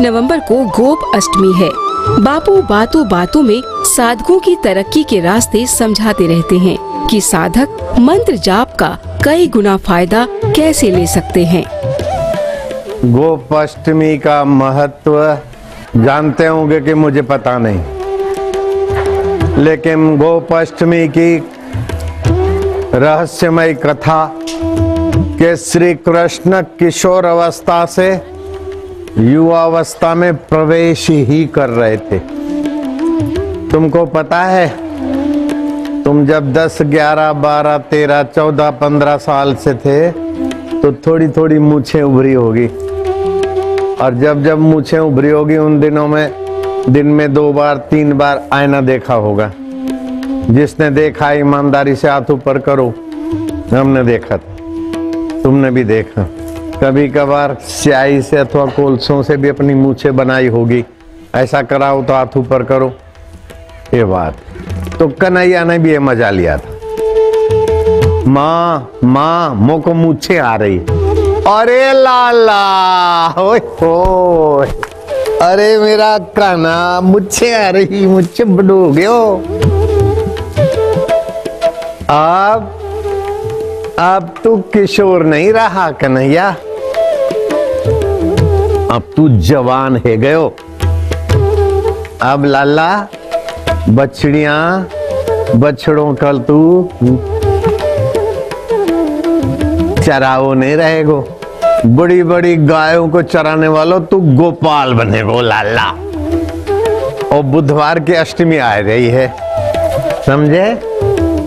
9 नवंबर को गोप अष्टमी है। बापू बातों बातों में साधकों की तरक्की के रास्ते समझाते रहते हैं कि साधक मंत्र जाप का कई गुना फायदा कैसे ले सकते हैं। गोपाष्टमी का महत्व जानते होंगे कि मुझे पता नहीं, लेकिन गोपाष्टमी की रहस्यमय कथा के श्री कृष्ण किशोर अवस्था से युवावस्था में प्रवेश ही कर रहे थे। तुमको पता है, तुम जब 10, 11, 12, 13, 14, 15 साल से थे तो थोड़ी थोड़ी मूछें उभरी होगी, और जब जब मूछें उभरी होगी उन दिनों में दिन में 2 बार 3 बार आईना देखा होगा। जिसने देखा ईमानदारी से हाथ ऊपर करो। हमने देखा, तुमने भी देखा, कभी कभार स्याही से अथवा कोलसों से भी अपनी मूछें बनाई होगी। ऐसा कराओ तो हाथ ऊपर करो, ये बात तो कन्हैया ने भी ये मजा लिया था। माँ माँ मोको मूछे आ रही, अरे लाला ओए हो, अरे मेरा काना मूछे आ रही, मुझे डूब गए हो। अब तू किशोर नहीं रहा कन्हैया, अब तू जवान है गयो। अब लाला बछड़िया बछड़ों का तू चराओ नहीं रहेगो, बड़ी बड़ी गायों को चराने वालों तू गोपाल बनेगो लाला। और बुधवार की अष्टमी आ रही है, समझे?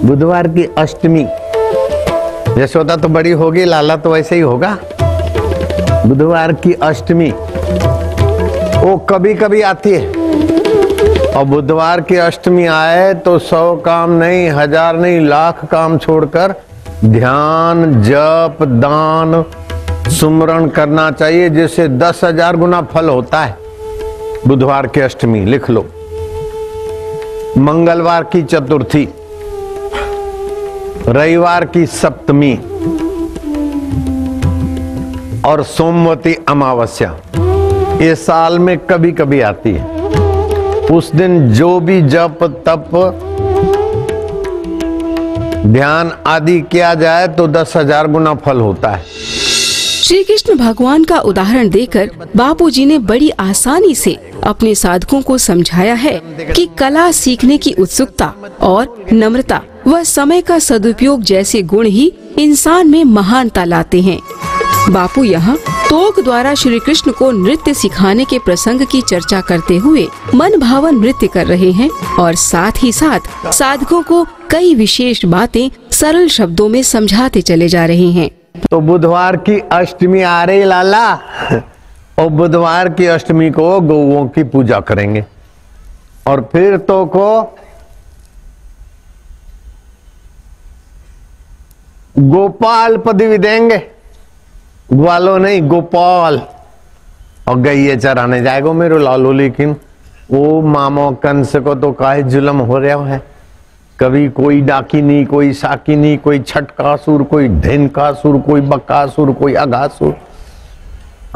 बुधवार की अष्टमी। यशोदा तो बड़ी होगी, लाला तो वैसे ही होगा। बुधवार की अष्टमी वो कभी कभी आती है, और बुधवार की अष्टमी आए तो 100 काम नहीं 1000 नहीं लाख काम छोड़कर ध्यान जप दान सुमरण करना चाहिए, जिससे 10,000 गुना फल होता है। बुधवार की अष्टमी लिख लो। मंगलवार की चतुर्थी, रविवार की सप्तमी और सोमवती अमावस्या ये साल में कभी कभी आती है। उस दिन जो भी जप तप ध्यान आदि किया जाए तो 10,000 गुना फल होता है। श्री कृष्ण भगवान का उदाहरण देकर बापूजी ने बड़ी आसानी से अपने साधकों को समझाया है कि कला सीखने की उत्सुकता और नम्रता व समय का सदुपयोग जैसे गुण ही इंसान में महानता लाते हैं। बापू यहाँ तोक द्वारा श्री कृष्ण को नृत्य सिखाने के प्रसंग की चर्चा करते हुए मन भावन नृत्य कर रहे हैं और साथ ही साथ साधकों को कई विशेष बातें सरल शब्दों में समझाते चले जा रहे हैं। तो बुधवार की अष्टमी आ रही लाला, और बुधवार की अष्टमी को गौओं की पूजा करेंगे, और फिर तो को गोपाल पदवी देंगे। ग्वालो नहीं गोपाल। और गैये चराने जाएगो मेरो लालो, लेकिन वो मामो कंस को तो काहे जुलम हो रहा है। कभी कोई डाकिनी, कोई साकिनी, कोई छटकासुर, कोई ढेनकासुर, कोई बकासुर, कोई अघासुर।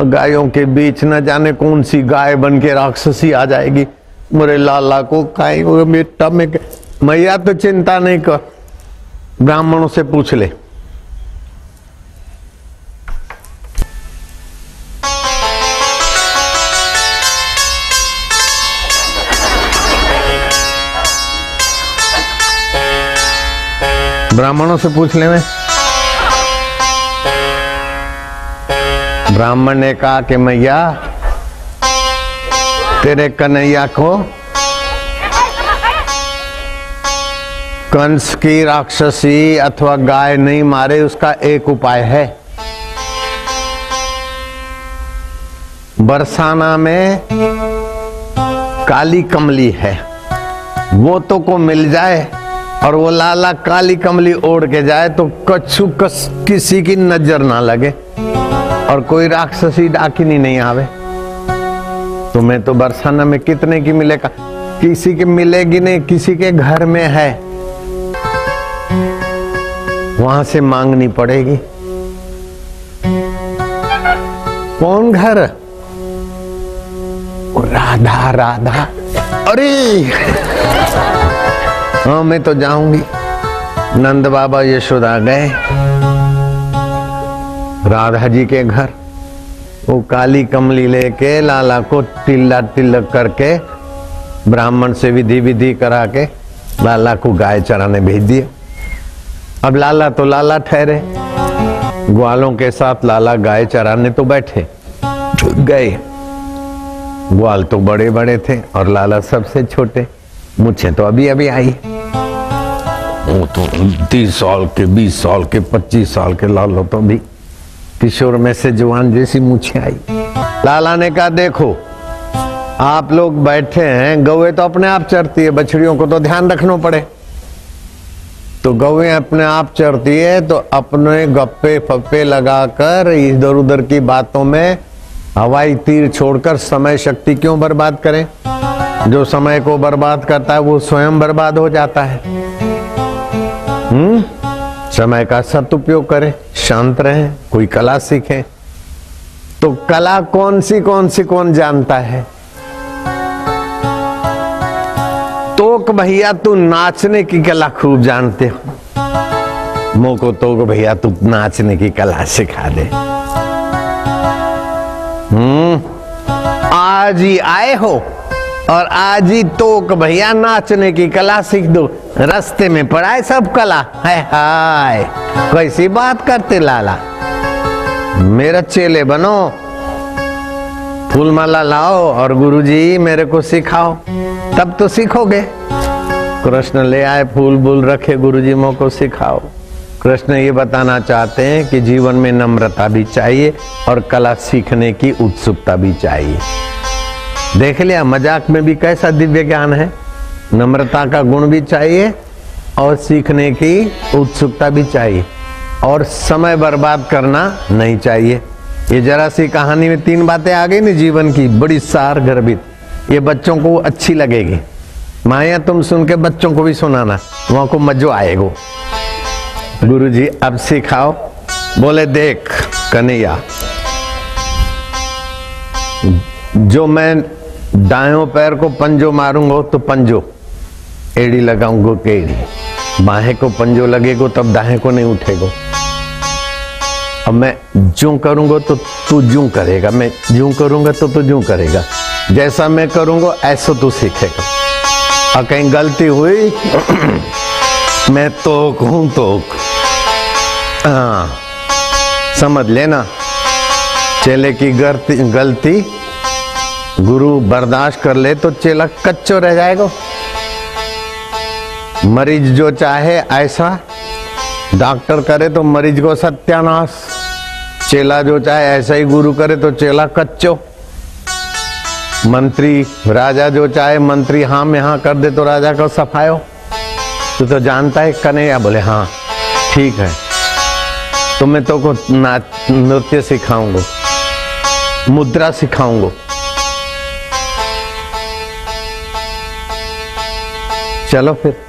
गायों के बीच न जाने कौन सी गाय बन के राक्षसी आ जाएगी। मेरे लाला को काहे बेटा में मैया तो चिंता नहीं कर, ब्राह्मणों से पूछ ले। ब्राह्मणों से पूछ ले। मैं ब्राह्मण ने कहा कि मैया तेरे कन्हैया को कंस की राक्षसी अथवा गाय नहीं मारे, उसका एक उपाय है। बरसाना में काली कमली है, वो तो को मिल जाए और वो लाला काली कमली ओढ़ के जाए तो कछु किसी की नजर ना लगे और कोई राक्षसी डाकिनी नहीं आवे। तुम्हें तो बरसाना में कितने की मिलेगा, किसी के मिलेगी नहीं, किसी के घर में है, वहां से मांगनी पड़ेगी। कौन घर? राधा राधा। अरे हाँ मैं तो जाऊंगी। नंद बाबा यशोदा गए राधा जी के घर, वो काली कमली लेके लाला को तिल्ला तिलक करके ब्राह्मण से विधि विधि करा के लाला को गाय चराने भेज दिए। अब लाला तो लाला ठहरे, ग्वालों के साथ लाला गाय चराने तो बैठे गए। ग्वाल तो बड़े बड़े थे और लाला सबसे छोटे, मुझे तो अभी अभी आई। वो तो 30 साल के, 20 साल के, 25 साल के लालो तो भी किशोर में से जवान जैसी मुझे आई। लाला ने कहा देखो आप लोग बैठे हैं, गौवे तो अपने आप चरती है, बछड़ियों को तो ध्यान रखना पड़े। तो गौवे अपने आप चरती है तो अपने गप्पे फप्पे लगाकर इधर उधर की बातों में हवाई तीर छोड़कर समय शक्ति क्यों बर्बाद करें। जो समय को बर्बाद करता है वो स्वयं बर्बाद हो जाता है। समय का सदुपयोग करें, शांत रहें, कोई कला सीखें। तो कला कौन सी कौन जानता है। तोक भैया तू नाचने की कला खूब जानते हो, मोको तोक भैया तू नाचने की कला सिखा दे। आज ही आए हो और आज ही तोक भैया नाचने की कला सीख दो, रास्ते में पड़ा है सब कला है। हाय कैसी बात करते लाला, मेरा चेले बनो, फूलमाला लाओ और गुरुजी मेरे को सिखाओ तब तो सीखोगे। कृष्ण ले आए फूल बुल रखे, गुरुजी मो को सिखाओ। कृष्ण ये बताना चाहते हैं कि जीवन में नम्रता भी चाहिए और कला सीखने की उत्सुकता भी चाहिए। देख लिया मजाक में भी कैसा दिव्य ज्ञान है। नम्रता का गुण भी चाहिए और सीखने की उत्सुकता भी चाहिए और समय बर्बाद करना नहीं चाहिए। ये जरा सी कहानी में 3 बातें आ गई ना जीवन की, बड़ी सार गर्भित। ये बच्चों को अच्छी लगेगी माया, तुम सुन के बच्चों को भी सुनाना, वहां को मजो आएगा। गुरुजी अब सिखाओ। बोले देख कन्हैया, जो मैं दायों पैर को पंजो मारूंगा तो पंजो एड़ी लगाऊंगा के एड़ी, बाहें को पंजो लगेगा तब दाहें को नहीं उठेगा। अब मैं जूं करूंगा तो तू जूं करेगा, मैं जूं करूंगा तो तू जूं करेगा, जैसा मैं करूंगा ऐसा तू सीखेगा। और कहीं गलती हुई मैं तोक हूं तोक, समझ लेना। चेले की गलती गुरु बर्दाश्त कर ले तो चेला कच्चो रह जाएगा। मरीज जो चाहे ऐसा डॉक्टर करे तो मरीज को सत्यानाश, चेला जो चाहे ऐसा ही गुरु करे तो चेला कच्चो। मंत्री राजा जो चाहे मंत्री हाँ में हाँ कर दे तो राजा को सफायो। तू तो जानता है कन्हैया। बोले हाँ ठीक है, तुम्हें तो को नृत्य सिखाऊंगा, मुद्रा सिखाऊंगा। चलो फिर